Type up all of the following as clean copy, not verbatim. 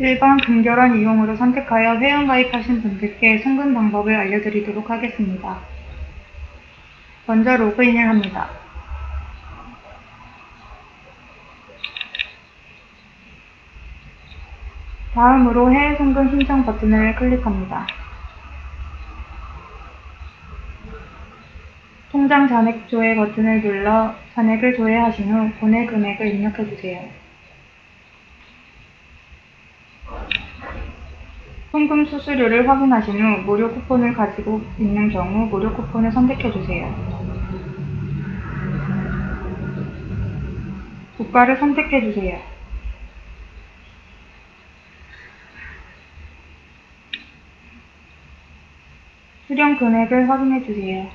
1번 근결한 이용으로 선택하여 회원 가입하신 분들께 송금 방법을 알려드리도록 하겠습니다. 먼저 로그인을 합니다. 다음으로 해외 송금 신청 버튼을 클릭합니다. 통장 잔액 조회 버튼을 눌러 잔액을 조회하신 후 보낼 금액을 입력해주세요. 송금 수수료를 확인하신 후 무료 쿠폰을 가지고 있는 경우 무료 쿠폰을 선택해주세요. 국가를 선택해주세요. 수령 금액을 확인해주세요.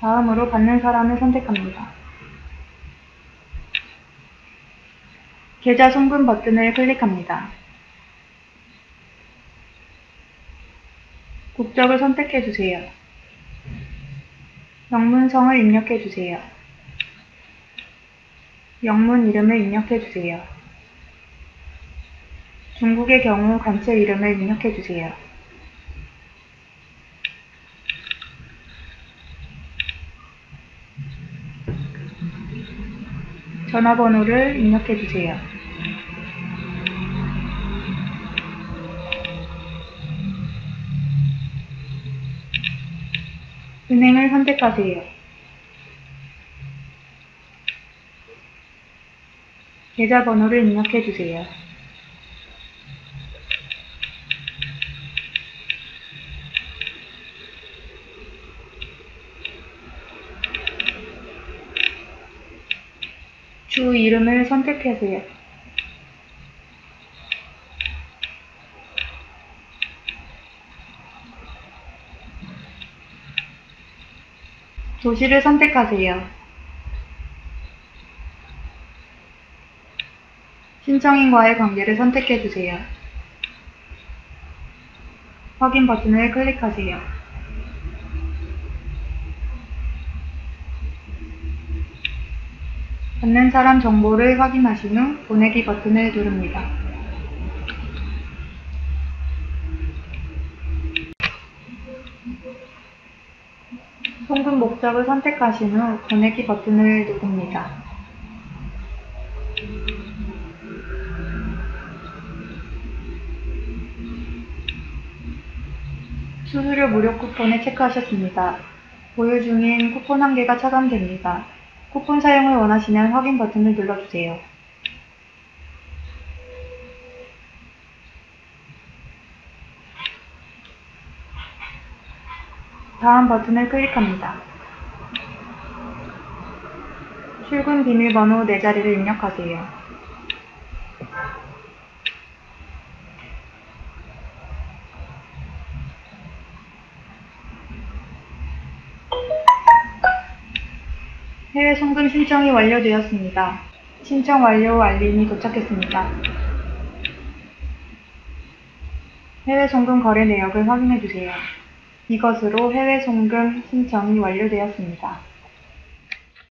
다음으로 받는 사람을 선택합니다. 계좌 송금 버튼을 클릭합니다. 국적을 선택해주세요. 영문성을 입력해주세요. 영문 이름을 입력해주세요. 중국의 경우 관체 이름을 입력해주세요. 전화번호를 입력해주세요. 은행을 선택하세요. 계좌번호를 입력해주세요. 주 이름을 선택하세요. 도시를 선택하세요. 신청인과의 관계를 선택해주세요. 확인 버튼을 클릭하세요. 받는 사람 정보를 확인하신 후 보내기 버튼을 누릅니다. 송금 목적을 선택하신 후 보내기 버튼을 누릅니다. 수수료 무료 쿠폰을 체크하셨습니다. 보유 중인 쿠폰 1개가 차감됩니다. 쿠폰 사용을 원하시면 확인 버튼을 눌러주세요. 다음 버튼을 클릭합니다. 출금 비밀번호 4자리를 입력하세요. 해외 송금 신청이 완료되었습니다. 신청 완료 알림이 도착했습니다. 해외 송금 거래 내역을 확인해주세요. 이것으로 해외 송금 신청이 완료되었습니다.